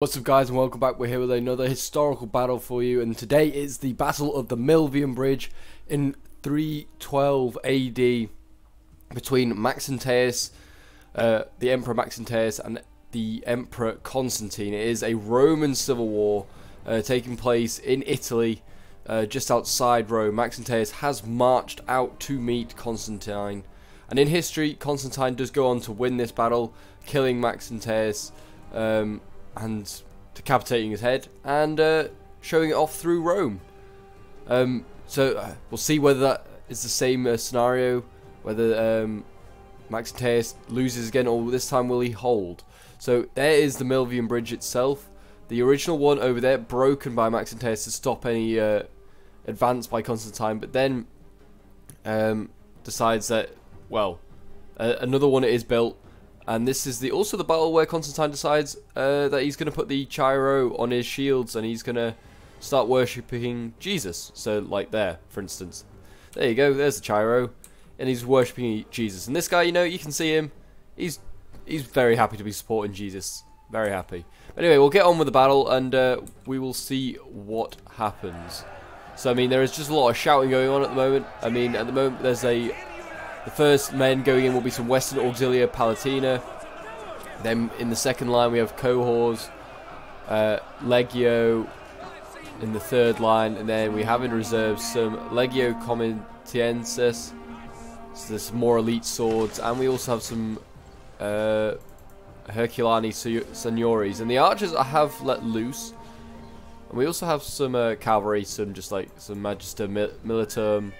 What's up guys and welcome back. We're here with another historical battle for you, and today is the Battle of the Milvian Bridge in 312 AD between Maxentius, the Emperor Maxentius, and the Emperor Constantine. It is a Roman civil war taking place in Italy just outside Rome. Maxentius has marched out to meet Constantine, and in history Constantine does go on to win this battle, killing Maxentius and decapitating his head and showing it off through Rome. So we'll see whether that is the same scenario, whether Maxentius loses again, or this time will he hold. So there is the Milvian Bridge itself, the original one over there, broken by Maxentius to stop any advance by Constantine, but then decides that, well, another one is built. And this is also the battle where Constantine decides that he's going to put the Chi-Rho on his shields and he's going to start worshipping Jesus. So, like there, for instance. There you go, there's the Chi-Rho. And he's worshipping Jesus. And this guy, you know, you can see him. He's very happy to be supporting Jesus. Very happy. Anyway, we'll get on with the battle and we will see what happens. So, I mean, there is just a lot of shouting going on at the moment. I mean, at the moment, there's a... The first men going in will be some Western Auxilia Palatina. Then in the second line we have Cohors, Legio in the third line, and then we have in reserve some Legio Comitensis. So there's some more elite swords, and we also have some Herculiani Seniores. And the archers I have let loose. And we also have some cavalry, some just like some Magister Militarum.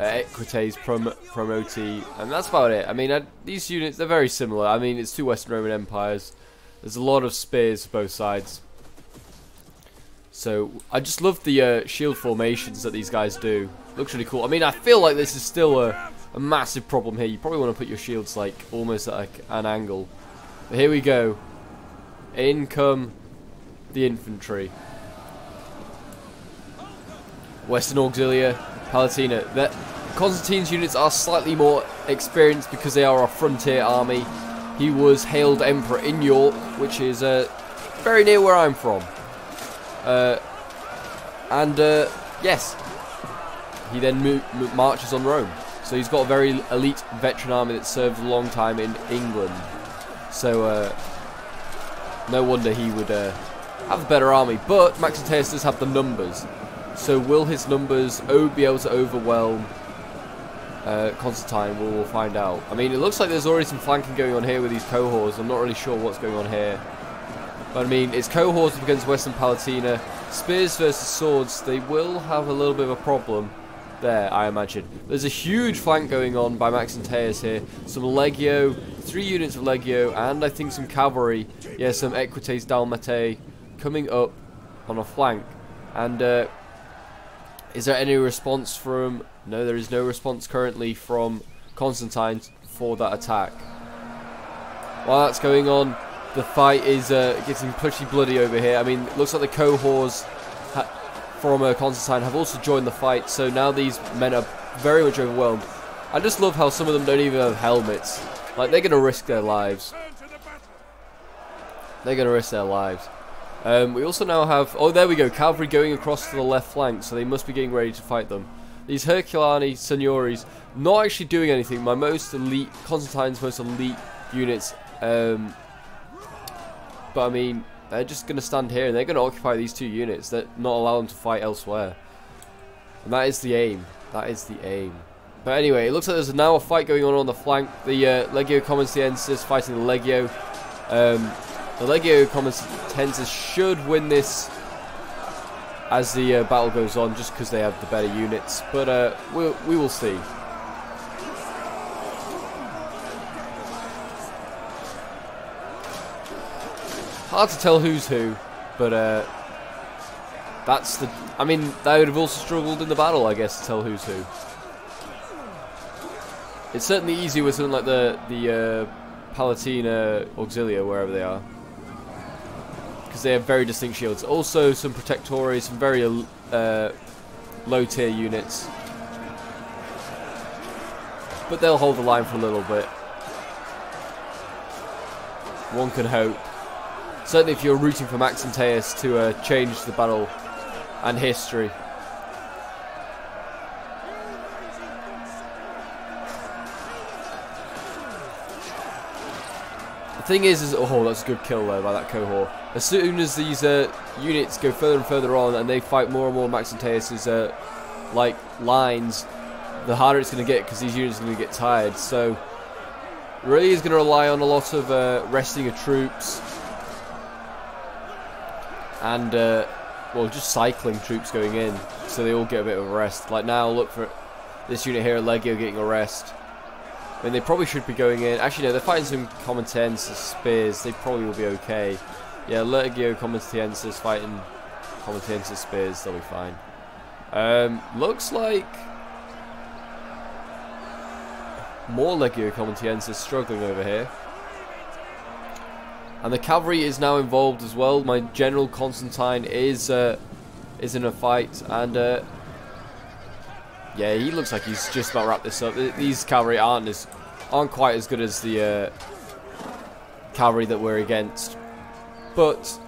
Equites Promoti, and that's about it. I mean, these units, they're very similar. I mean, it's two Western Roman empires. There's a lot of spears for both sides. So, I just love the shield formations that these guys do. Looks really cool. I mean, I feel like this is still a massive problem here. You probably want to put your shields, like, almost at an angle. But here we go. In come the infantry. Western Auxilia Palatina. Constantine's units are slightly more experienced because they are a frontier army. He was hailed emperor in York, which is very near where I'm from. Yes, he then marches on Rome. So he's got a very elite veteran army that served a long time in England. So no wonder he would have a better army. But Maxentius does have the numbers. So will his numbers be able to overwhelm Constantine? We'll find out. I mean, it looks like there's already some flanking going on here with these cohorts. I'm not really sure what's going on here. But I mean, it's cohorts against Western Palatina. Spears versus swords, they will have a little bit of a problem there, I imagine. There's a huge flank going on by Maxentius here. Some Legio, 3 units of Legio, and I think some cavalry. Yeah, some Equites Dalmatae coming up on a flank. And... is there any response from... No, there is no response currently from Constantine for that attack. While that's going on, the fight is getting pretty bloody over here. I mean, it looks like the cohorts from Constantine have also joined the fight, so now these men are very much overwhelmed. I just love how some of them don't even have helmets. Like, they're going to risk their lives. They're going to risk their lives. We also now have... Oh, there we go. Cavalry going across to the left flank, so they must be getting ready to fight them. These Herculiani Seniores not actually doing anything. My most elite... Constantine's most elite units. But, I mean, they're just going to stand here, and they're going to occupy these 2 units. They're not allowing them to fight elsewhere. And that is the aim. That is the aim. But anyway, it looks like there's now a fight going on the flank. The Legio Comitensis fighting the Legio. The Legio Comitensis should win this as the battle goes on, just because they have the better units. But we will see. Hard to tell who's who, but that's the... I mean, they would have also struggled in the battle, I guess, to tell who's who. It's certainly easier with something like the Palatina Auxilia, wherever they are. Because they have very distinct shields. Also some Protectores, some very low tier units. But they'll hold the line for a little bit. One can hope. certainly if you're rooting for Maxentius to change the battle and history. The thing is oh, that's a good kill though by that cohort. As soon as these units go further and further on and they fight more and more Maxentius's like lines, the harder it's going to get because these units are going to get tired. So really is going to rely on a lot of resting of troops and well, just cycling troops going in so they all get a bit of a rest. Like now, look for this unit here, Legio, getting a rest. I mean, they probably should be going in. Actually, no, they're fighting some Comitensis spears. They probably will be okay. Yeah, Legio Comitensis fighting Comitensis spears. They'll be fine. Looks like more Legio Comitensis struggling over here. And the cavalry is now involved as well. My general Constantine is in a fight, and yeah, he looks like he's just about wrapped this up. These cavalry aren't quite as good as the cavalry that we're against, but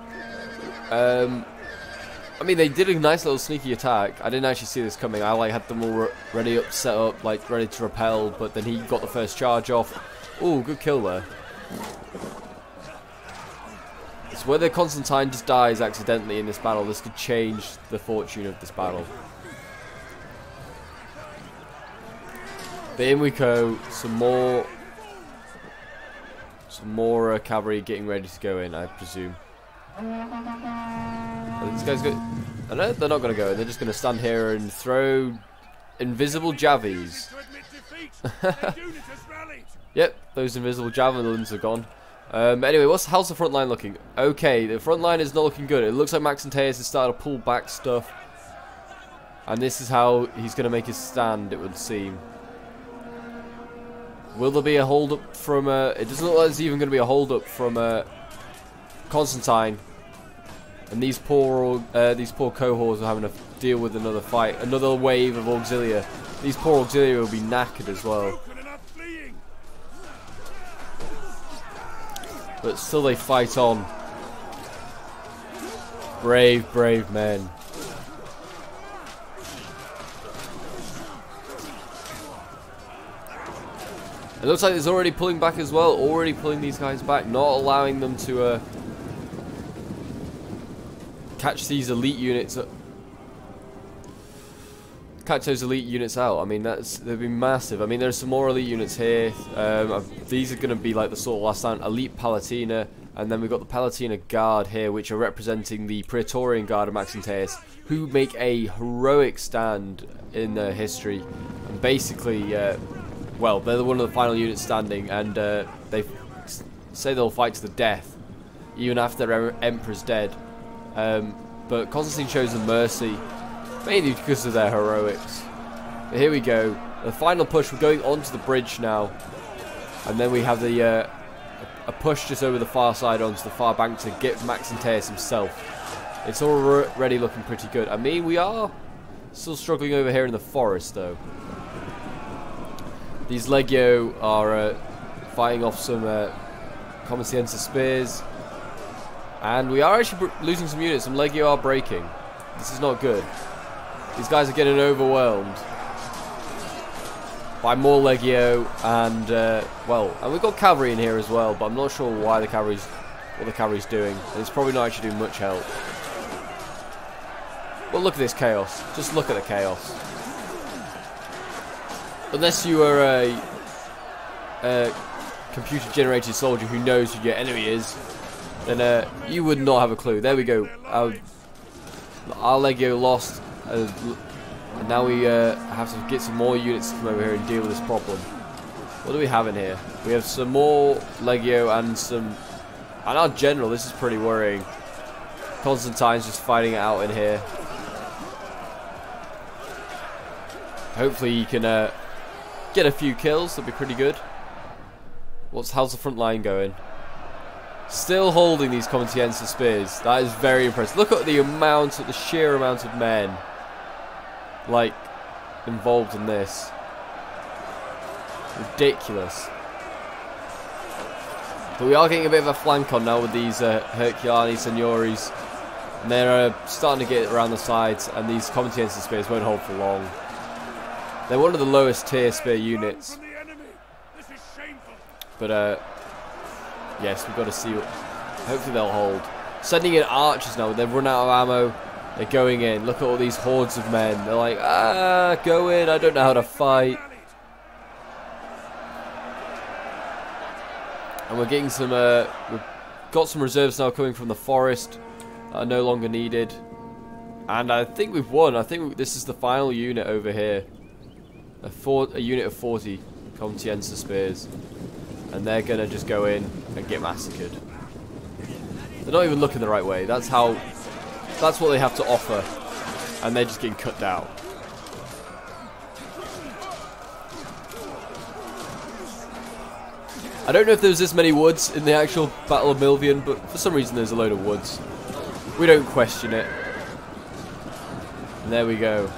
I mean, they did a nice little sneaky attack. I didn't actually see this coming. I like had them all ready up, set up, like ready to repel, but then he got the first charge off. Ooh, good kill there. It's whether Constantine just dies accidentally in this battle. This could change the fortune of this battle. But in we go, some more cavalry getting ready to go in, I presume. These guys go. I know they're not going to go in. They're just going to stand here and throw invisible javies. Yep, those invisible javelins are gone. Anyway, how's the front line looking? Okay, the front line is not looking good. It looks like Maxentius has started to pull back stuff, and this is how he's going to make his stand, it would seem. Will there be a hold up from it doesn't look like there's even going to be a hold up from Constantine. And these poor cohorts are having to deal with another fight, another wave of Auxilia. These poor Auxilia will be knackered as well. But still they fight on. Brave, brave men. It looks like it's already pulling back as well, already pulling these guys back, not allowing them to catch these elite units up. Catch those elite units out. I mean, they've been massive. I mean, there's some more elite units here. These are going to be like the sort of last time, elite Palatina, and then we've got the Palatina Guard here, which are representing the Praetorian Guard of Maxentius, who make a heroic stand in their history, and basically. Well, they're one of the final units standing, and they say they'll fight to the death, even after their emperor's dead. But Constantine shows them mercy, mainly because of their heroics. But here we go, the final push. We're going onto the bridge now, and then we have the a push just over the far side onto the far bank to get Maxentius himself. It's already looking pretty good. I mean, we are still struggling over here in the forest, though. These Legio are fighting off some Comitensis spears, and we are actually losing some units. Some Legio are breaking. This is not good. These guys are getting overwhelmed by more Legio, and well, and we've got cavalry in here as well, but I'm not sure why the cavalry's what the cavalry's doing. And it's probably not actually doing much help. But look at this chaos. Just look at the chaos. Unless you are a computer-generated soldier who knows who your enemy is, then you would not have a clue. There we go. Our Legio lost, and now we have to get some more units to come over here and deal with this problem. What do we have in here? We have some more Legio and our general. This is pretty worrying. Constantine's just fighting it out in here. Hopefully he can get a few kills. That'd be pretty good. How's the front line going? Still holding these Comitensis spears. That is very impressive. Look at the amount, the sheer amount of men like involved in this. Ridiculous. But we are getting a bit of a flank on now with these Herculiani Seniores. And they're starting to get around the sides, and these Comitensis spears won't hold for long. They're one of the lowest tier spear units. But yes, we've got to see. Hopefully they'll hold. Sending in archers now. They've run out of ammo. They're going in. Look at all these hordes of men. They're like, ah, go in. I don't know how to fight. And we're getting some. We've got some reserves now coming from the forest that are no longer needed. And I think we've won. I think this is the final unit over here. A unit of 40 Comitienza spears. And they're going to just go in and get massacred. They're not even looking the right way. That's how. That's what they have to offer. And they're just getting cut down. I don't know if there's this many woods in the actual Battle of Milvian, but for some reason there's a load of woods. We don't question it. And there we go.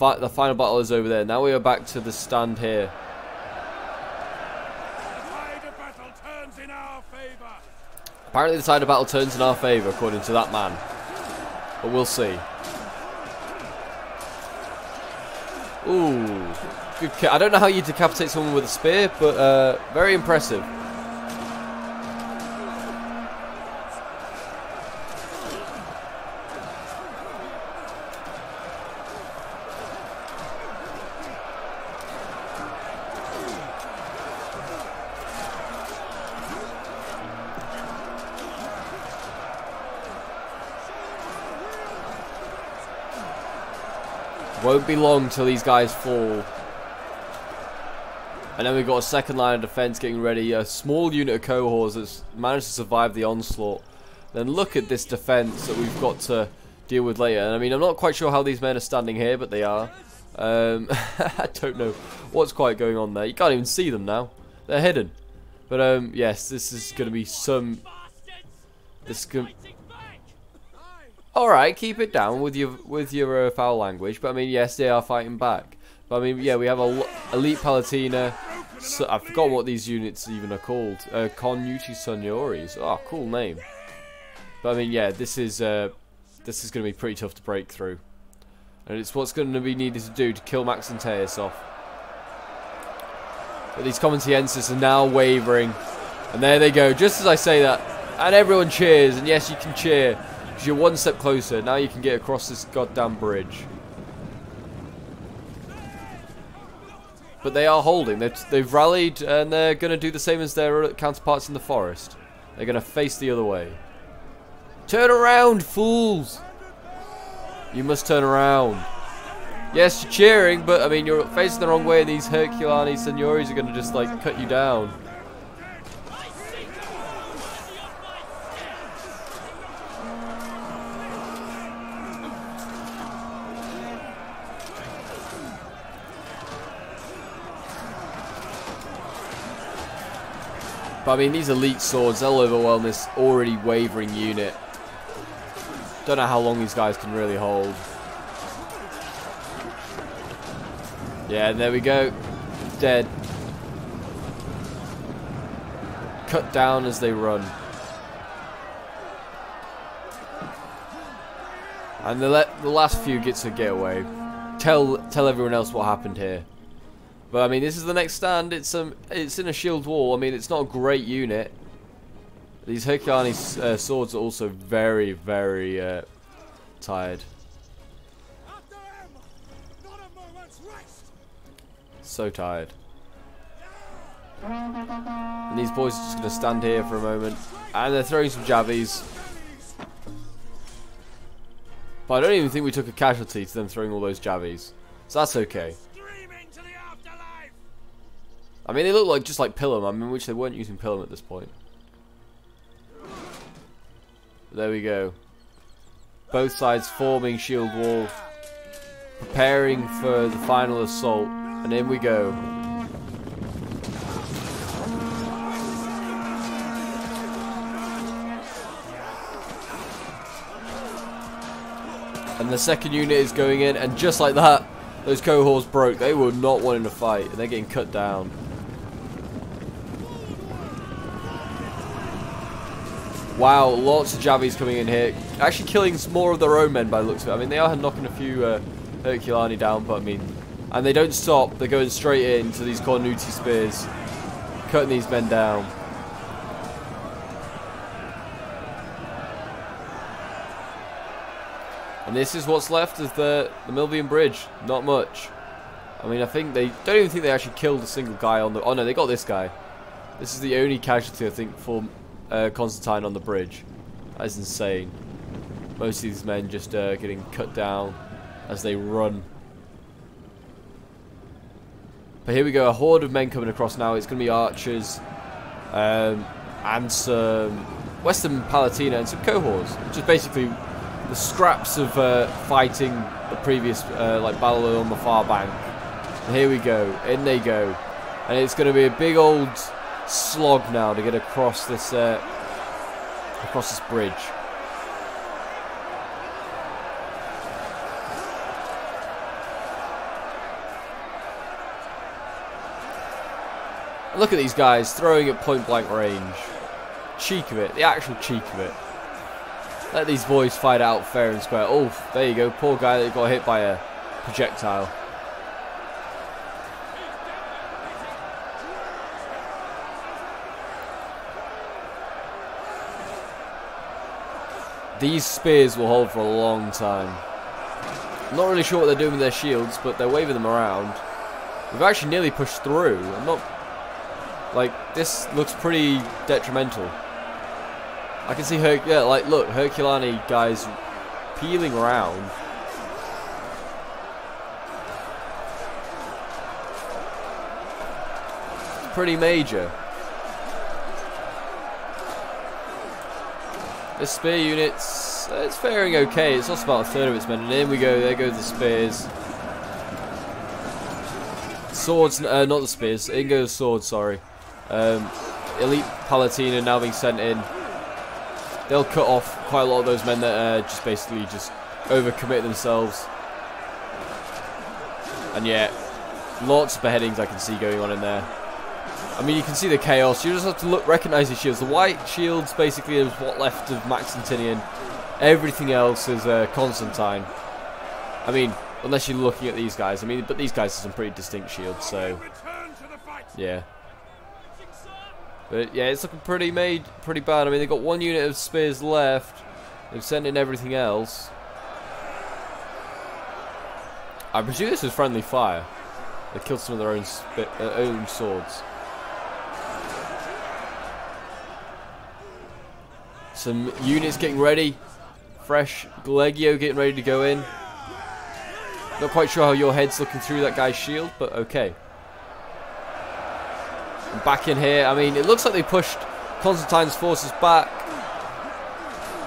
The final battle is over there. Now we are back to the stand here. Apparently the tide of battle turns in our favour, according to that man. But we'll see. Ooh. Good. I don't know how you decapitate someone with a spear, but very impressive. Won't be long till these guys fall. And then we've got a second line of defense getting ready. A small unit of cohorts that's managed to survive the onslaught. Then look at this defense that we've got to deal with later. And I mean, I'm not quite sure how these men are standing here, but they are. I don't know what's quite going on there. You can't even see them now. They're hidden. But yes, this is going to be some. Alright, keep it down with your foul language, but I mean, yes, they are fighting back. But I mean, yeah, we have a elite Palatina. So, I forgot what these units even are called. Cornuti Seniores. Oh, cool name. But I mean, yeah, this is going to be pretty tough to break through, and it's what's going to be needed to do to kill Maxentius off. But these Comitiensis are now wavering, and there they go. Just as I say that, and everyone cheers, and yes, you can cheer. You're one step closer. Now you can get across this goddamn bridge. But they are holding. They've rallied, and they're going to do the same as their counterparts in the forest. They're going to face the other way. Turn around, fools! You must turn around. Yes, you're cheering, but I mean, you're facing the wrong way, and these Herculiani Seniores are going to just like cut you down. But I mean, these elite swords, they'll overwhelm this already wavering unit. Don't know how long these guys can really hold. Yeah, there we go. Dead. Cut down as they run. And the last few get to get away. Tell everyone else what happened here. But I mean, this is the next stand. It's in a shield wall. I mean, it's not a great unit. These Herculiani swords are also very, very tired. So tired. And these boys are just going to stand here for a moment, and they're throwing some jabbies. But I don't even think we took a casualty to them throwing all those jabbies, so that's okay. I mean, they look like just like Pillum. I mean, which they weren't using Pillum at this point. There we go. Both sides forming shield wall, preparing for the final assault, and in we go. And the second unit is going in, and just like that, those cohorts broke. They were not wanting to fight, and they're getting cut down. Wow, lots of Javis coming in here. Actually killing more of their own men by the looks of it. I mean, they are knocking a few Herculiani down, but I mean... And they don't stop. They're going straight into these Cornuti spears. Cutting these men down. And this is what's left of the Milvian Bridge. Not much. I mean, I think they... Don't even think they actually killed a single guy on the... Oh, no, they got this guy. This is the only casualty, I think, for Constantine on the bridge. That is insane. Most of these men just getting cut down as they run. But here we go, a horde of men coming across now. It's going to be archers and some Western Palatina and some cohorts, which is basically the scraps of fighting the previous like battle on the far bank. And here we go, in they go, and it's going to be a big old slog now to get across this bridge. Look at these guys throwing at point blank range. Cheek of it, the actual cheek of it. Let these boys fight out fair and square. Oh, there you go, poor guy that got hit by a projectile. These spears will hold for a long time. I'm not really sure what they're doing with their shields, but they're waving them around. We've actually nearly pushed through. I'm not... Like, this looks pretty detrimental. I can see yeah, like, look, Herculani guys peeling around. It's pretty major. This spear unit's it's faring okay. It's lost about a third of its men, and in we go. There go the spears. Swords, not the spears. In go the swords. Sorry. Elite Palatina now being sent in. They'll cut off quite a lot of those men that just basically just overcommit themselves. And yeah, lots of beheadings I can see going on in there. I mean, you can see the chaos. You just have to look, recognize the shields. The white shields basically is what left of Maxentius. Everything else is Constantine. I mean, unless you're looking at these guys. I mean, but these guys are some pretty distinct shields, so yeah. But yeah, it's looking pretty bad. I mean, they've got one unit of spears left. They've sent in everything else. I presume this was friendly fire. They killed some of their own swords. Some units getting ready. Fresh Legio getting ready to go in. Not quite sure how your head's looking through that guy's shield, but okay. And back in here, I mean, it looks like they pushed Constantine's forces back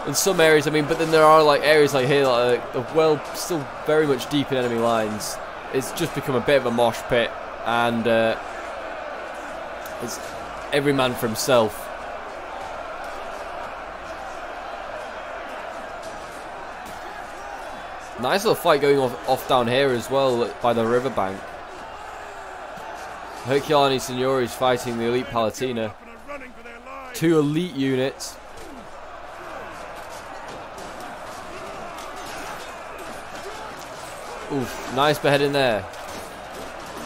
in some areas. I mean, but then there are like areas like here that are well still very much deep in enemy lines. It's just become a bit of a mosh pit, and it's every man for himself. Nice little fight going off down here as well by the riverbank. Herculiani Seniores fighting the Elite Palatina. Two elite units. Oof, nice beheading there.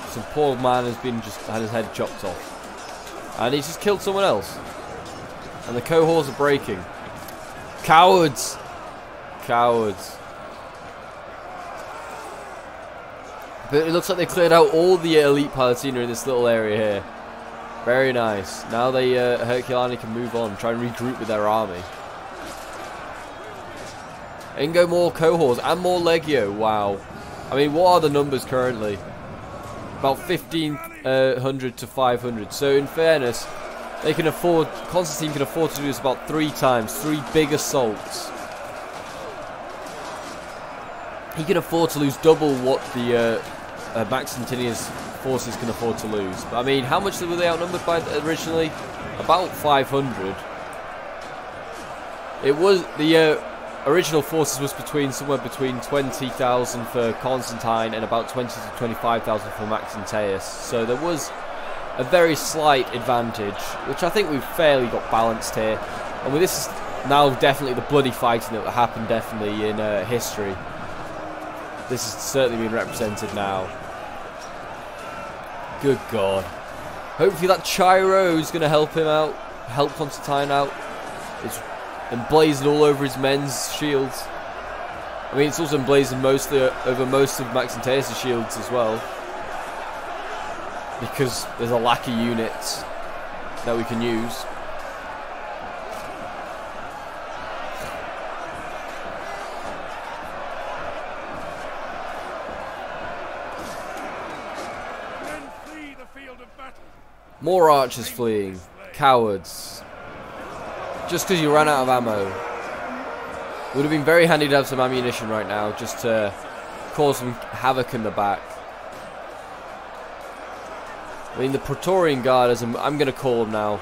Some poor man has been just had his head chopped off, and he's just killed someone else. And the cohorts are breaking. Cowards, cowards. But it looks like they cleared out all the elite Palatina in this little area here. Very nice. Now they Herculani can move on, try and regroup with their army. In go more cohorts and more Legio. Wow. I mean, what are the numbers currently? About 1,500 to 500. So in fairness, they can afford. Constantine can afford to do this about three times, three big assaults. He can afford to lose double what the Maxentius forces can afford to lose. But I mean, how much were they outnumbered by originally? About 500. It was the original forces was between somewhere between 20,000 for Constantine and about 20 to 25,000 for Maxentius. So there was a very slight advantage, which I think we've fairly got balanced here. And with this now definitely the bloody fighting that happened definitely in history. This has certainly been represented now. Good God. Hopefully that Chi-Rho is going to help him out, help Constantine out. It's emblazoned all over his men's shields. I mean, it's also emblazoned mostly over most of Maxentius' shields as well, because there's a lack of units that we can use. More archers fleeing. Cowards. Just because you ran out of ammo. Would have been very handy to have some ammunition right now, just to cause some havoc in the back. I mean, the Praetorian Guard, as I'm going to call them now,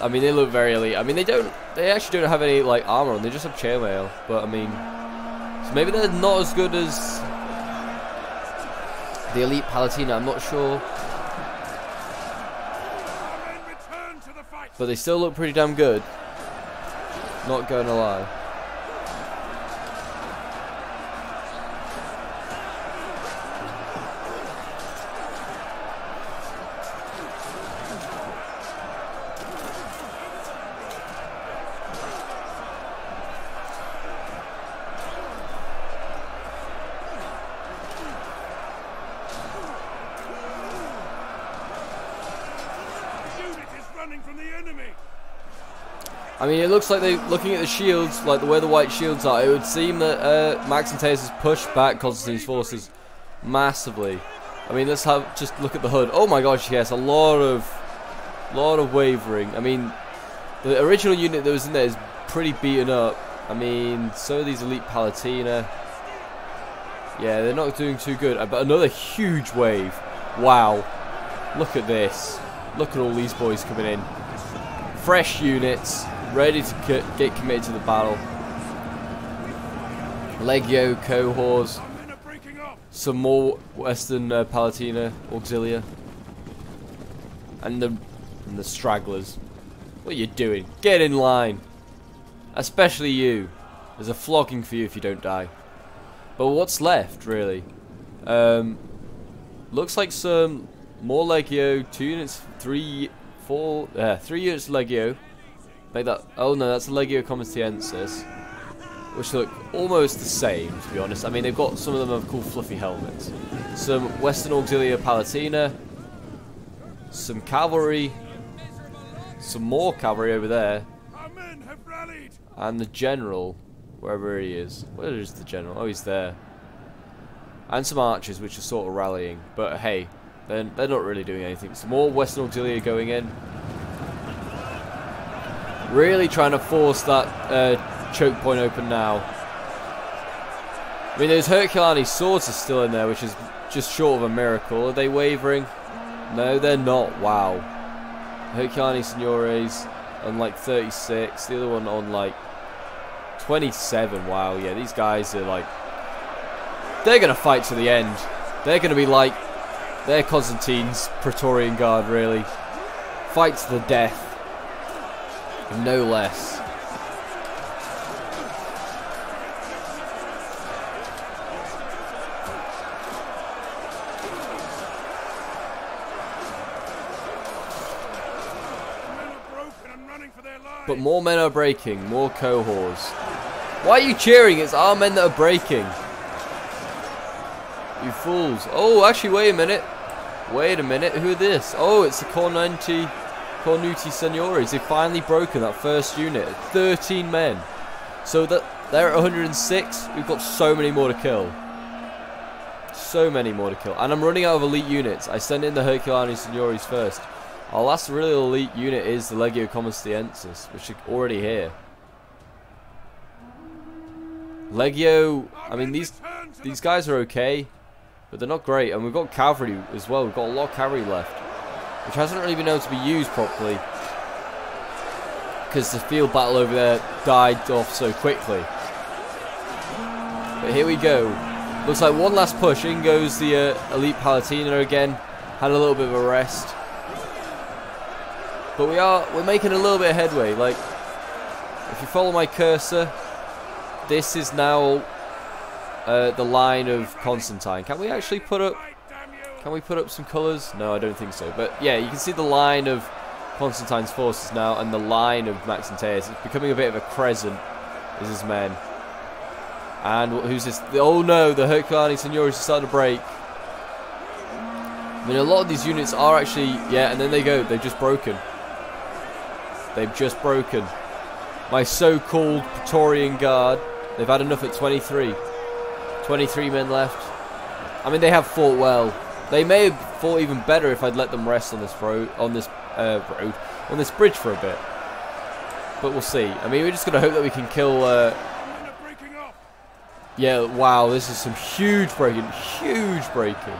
I mean, they look very elite. I mean, they actually don't have any, like, armor on. They just have chainmail. But, I mean, so maybe they're not as good as the elite Palatina. I'm not sure. But they still look pretty damn good. Not going to lie. I mean, it looks like they, looking at the shields, like the way the white shields are, it would seem that Maxentius has pushed back Constantine's forces massively. I mean, let's have just look at the hood. Oh my gosh, yes, a lot of wavering. I mean, the original unit that was in there is pretty beaten up. I mean, so are these elite Palatina. Yeah, they're not doing too good. But another huge wave. Wow, look at this. Look at all these boys coming in. Fresh units. Ready to get committed to the battle. Legio, cohorts, some more Western Palatina, Auxilia, and the stragglers. What are you doing? Get in line, especially you. There's a flogging for you if you don't die. But what's left, really? Looks like some more Legio, 3 units Legio. Make that, oh no, that's the Legio Comitensis, which look almost the same, to be honest. I mean, they've got, some of them have cool fluffy helmets. Some Western Auxilia Palatina, some cavalry, some more cavalry over there, and the general, wherever he is. Where is the general? Oh, he's there. And some archers, which are sort of rallying, but hey, they're not really doing anything. Some more Western Auxilia going in. Really trying to force that choke point open now. I mean, those Herculiani swords are still in there, which is just short of a miracle. Are they wavering? No, they're not. Wow. Herculiani Seniores on like 36. The other one on like 27. Wow, yeah, these guys are like... They're going to fight to the end. They're going to be like... They're Constantine's Praetorian Guard, really. Fight to the death. No less. But more men are breaking, more cohorts. Why are you cheering? It's our men that are breaking. You fools. Oh, actually, wait a minute. Wait a minute. Who are this? Oh, it's the Cornuti Seniores. They've finally broken that first unit. 13 men. So that they're at 106. We've got so many more to kill. So many more to kill. And I'm running out of elite units. I send in the Herculiani Seniores first. Our last really elite unit is the Legio Comitensis, which are already here. Legio, I mean, these guys are okay, but they're not great. And we've got cavalry as well. We've got a lot of cavalry left, which hasn't really been able to be used properly because the field battle over there died off so quickly. But here we go. Looks like one last push. In goes the elite Palatina again. Had a little bit of a rest, but we're making a little bit of headway. Like, If you follow my cursor, this is now the line of Constantine. Can we actually put up? Can we put up some colours? No, I don't think so. But yeah, you can see the line of Constantine's forces now, and the line of Maxentius. It's becoming a bit of a crescent. Is his men? And who's this? Oh no, the Herculiani Seniores are starting to break. I mean, a lot of these units are actually, yeah, and then they go. They've just broken. They've just broken. My so-called Praetorian Guard. They've had enough at 23. 23 men left. I mean, they have fought well. They may have fought even better if I'd let them rest on this road, on this bridge for a bit. But we'll see. I mean, we're just gonna hope that we can kill. Yeah. Wow. This is some huge breaking. Huge breaking.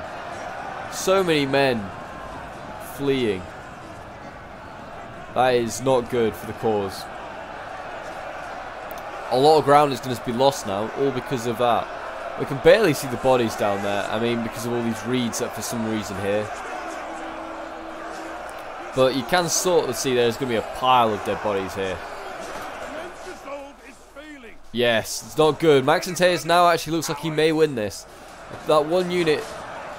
So many men fleeing. That is not good for the cause. A lot of ground is going to be lost now, all because of that. We can barely see the bodies down there, I mean, because of all these reeds that for some reason here. But you can sort of see there's going to be a pile of dead bodies here. Yes, it's not good. Maxentius now actually looks like he may win this. That one unit...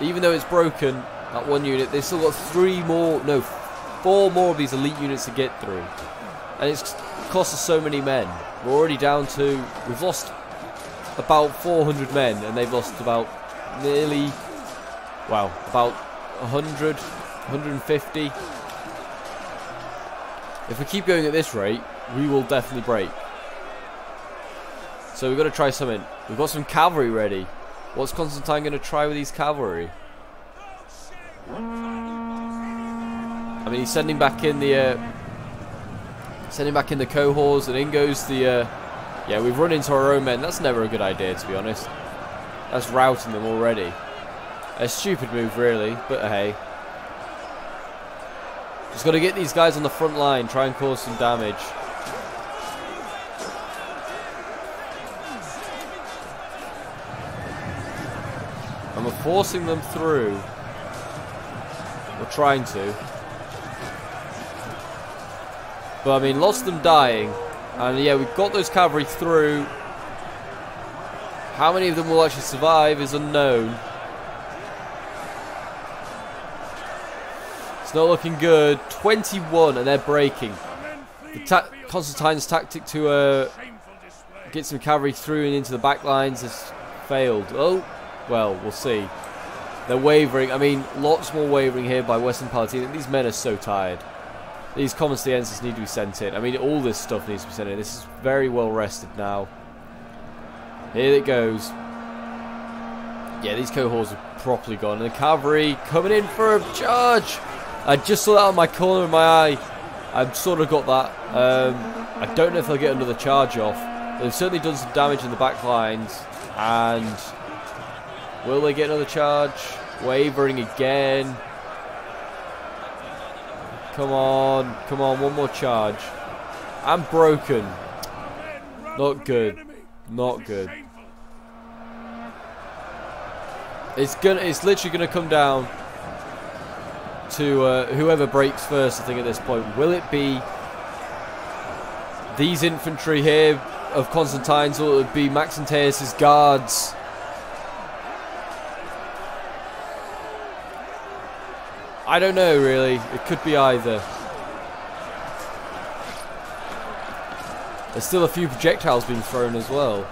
Even though it's broken, that one unit, they've still got four more of these elite units to get through. And it's cost us so many men. We're already down to, we've lost about 400 men, and they've lost about nearly, well, about 100, 150. If we keep going at this rate, we will definitely break. So we've got to try something. We've got some cavalry ready. What's Constantine going to try with his cavalry? I mean, he's sending back in the cohorts, and in goes the yeah. We've run into our own men. That's never a good idea, to be honest. That's routing them already. A stupid move, really. But hey, just got to get these guys on the front line, try and cause some damage. We're forcing them through. We're trying to. But I mean, lots of them dying. And yeah, we've got those cavalry through. How many of them will actually survive is unknown. It's not looking good. 21, and they're breaking. Constantine's tactic to get some cavalry through and into the back lines has failed. Oh. Well, we'll see. They're wavering. I mean, lots more wavering here by Western Palatina. These men are so tired. These Constantians need to be sent in. I mean, all this stuff needs to be sent in. This is very well rested now. Here it goes. Yeah, these cohorts are properly gone. And the cavalry coming in for a charge. I just saw that on my corner of my eye. I've sort of got that. I don't know if they'll get another charge off. They've certainly done some damage in the back lines. And... will they get another charge? Wavering again. Come on. Come on. One more charge. I'm broken. Not good. Not good. It's literally gonna come down to whoever breaks first, I think, at this point. Will it be these infantry here of Constantine's, or will it be Maxentius's guards? I don't know, really. It could be either. There's still a few projectiles being thrown as well.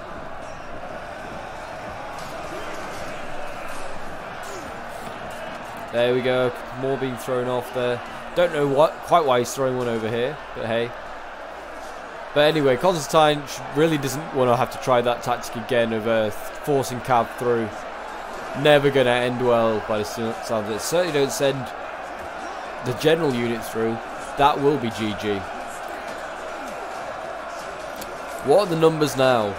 There we go. More being thrown off there. Don't know quite why he's throwing one over here, but hey. But anyway, Constantine really doesn't want to have to try that tactic again of forcing cab through. Never going to end well by the sounds of it. Certainly don't send... the general unit through. That will be GG. What are the numbers now?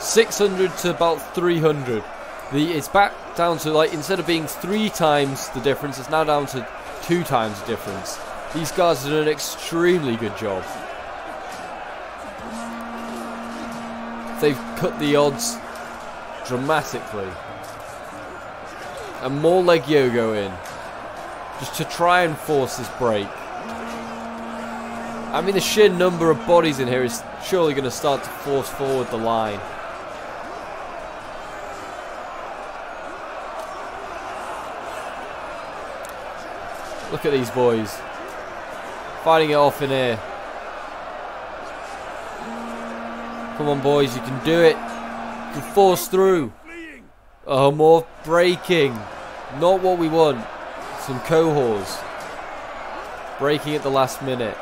600 to about 300. It's back down to, like, instead of being 3 times the difference, it's now down to 2 times the difference. These guys have done an extremely good job. They've cut the odds dramatically. And more Legio go in, just to try and force this break. I mean, the sheer number of bodies in here is surely going to start to force forward the line. Look at these boys. Fighting it off in here. Come on, boys, you can do it. You can force through. Oh, more breaking. Not what we want. Some cohorts. Breaking at the last minute.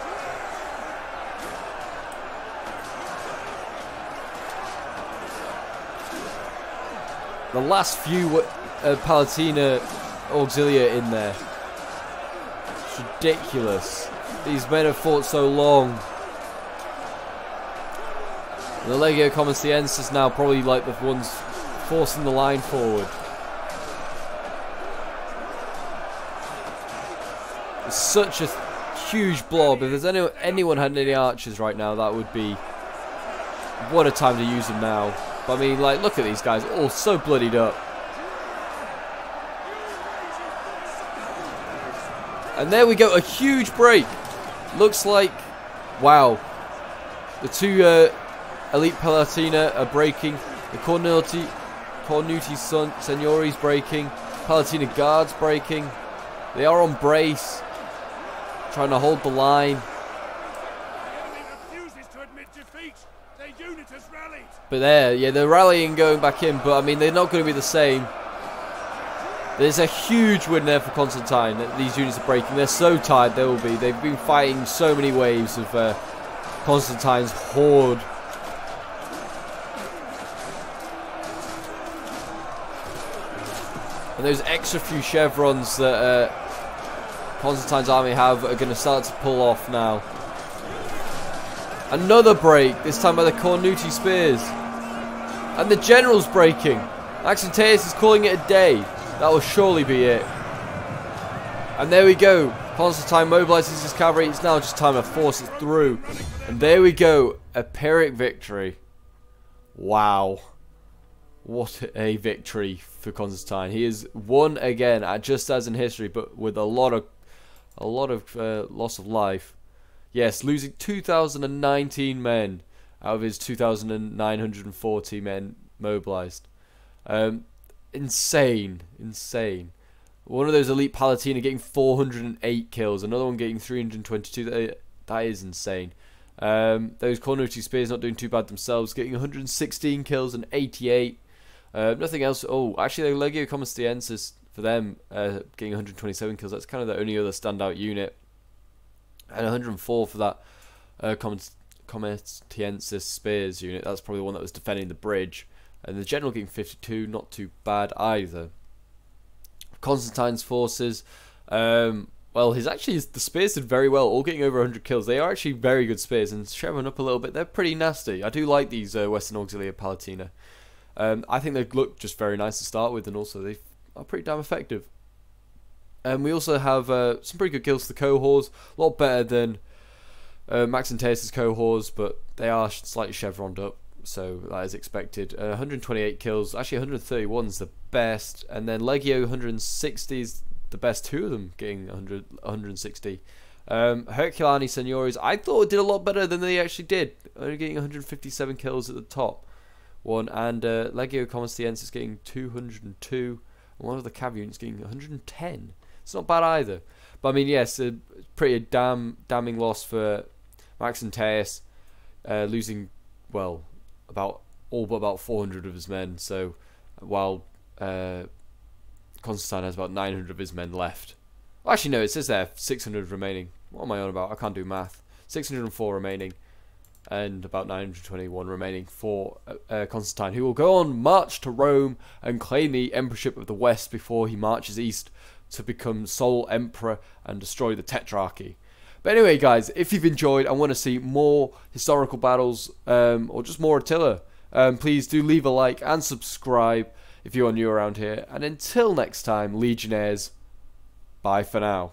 The last few Palatina Auxilia in there. It's ridiculous. These men have fought so long. And the Legio Comitensis is now probably like the ones forcing the line forward. It's such a huge blob. If there's anyone had any archers right now, that would be... What a time to use them now. But I mean, like, look at these guys, all so bloodied up. And there we go, a huge break. Looks like, wow. The two elite Palatina are breaking. The Cornuti Seniores breaking. Palatina guards breaking. They are on brace. Trying to hold the line. But there, yeah, they're rallying, going back in, but I mean, they're not going to be the same. There's a huge win there for Constantine. These units are breaking. They're so tired, they will be. They've been fighting so many waves of Constantine's horde. And those extra few chevrons that Constantine's army have are going to start to pull off now. Another break, this time by the Cornuti Spears. And the general's breaking. Maxentius is calling it a day. That will surely be it. And there we go. Constantine mobilises his cavalry. It's now just time to force it through. And there we go. A Pyrrhic victory. Wow. What a victory for Constantine. He has won again, just as in history, but with a lot of loss of life. Yes, losing 2,019 men out of his 2,940 men mobilised. Insane, insane. One of those elite Palatina getting 408 kills, another one getting 322. That is insane. Those Cornuti Spears not doing too bad themselves, getting 116 kills and 88. Nothing else. Oh, actually, the Legio Comitensis for them getting 127 kills. That's kind of the only other standout unit. And 104 for that Comitensis Spears unit. That's probably the one that was defending the bridge. And the general getting 52, not too bad either. Constantine's forces, well, the Spears did very well, all getting over 100 kills. They are actually very good Spears, and chevron up a little bit. They're pretty nasty. I do like these Western Auxilia Palatina. I think they look just very nice to start with, and also they are pretty damn effective. And we also have some pretty good kills to the cohorts, a lot better than Maxentius' cohorts, but they are slightly chevroned up, so that is expected. 128 kills, actually 131 is the best, and then Legio 160 is the best, two of them getting 160. Herculiani Seniores, I thought it did a lot better than they actually did, only getting 157 kills at the top one, and Legio Comitensis is getting 202, and one of the cav units getting 110. It's not bad either. But I mean, yes, a pretty damning loss for Maxentius, losing, well, all but about 400 of his men. So while Constantine has about 900 of his men left. Well, actually, no, it says there 600 remaining. What am I on about? I can't do math. 604 remaining, and about 921 remaining for Constantine, who will go on march to Rome and claim the emperorship of the West before he marches east to become sole emperor and destroy the Tetrarchy. But anyway, guys, if you've enjoyed and want to see more historical battles or just more Attila, please do leave a like and subscribe if you are new around here. And until next time, Legionnaires, bye for now.